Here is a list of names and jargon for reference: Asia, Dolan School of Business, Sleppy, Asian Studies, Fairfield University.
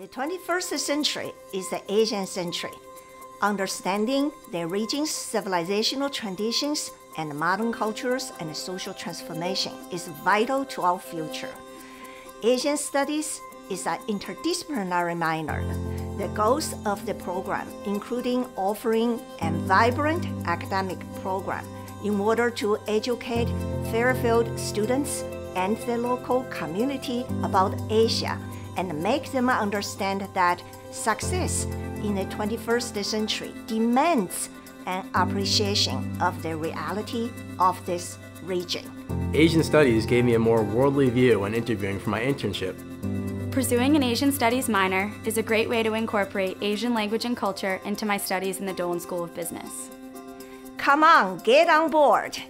The 21st century is the Asian century. Understanding the region's civilizational traditions and modern cultures and social transformation is vital to our future. Asian Studies is an interdisciplinary minor. The goals of the program, including offering a vibrant academic program in order to educate Fairfield students and the local community about Asia and make them understand that success in the 21st century demands an appreciation of the reality of this region. Asian Studies gave me a more worldly view when interviewing for my internship. Pursuing an Asian Studies minor is a great way to incorporate Asian language and culture into my studies in the Dolan School of Business. Come on, get on board!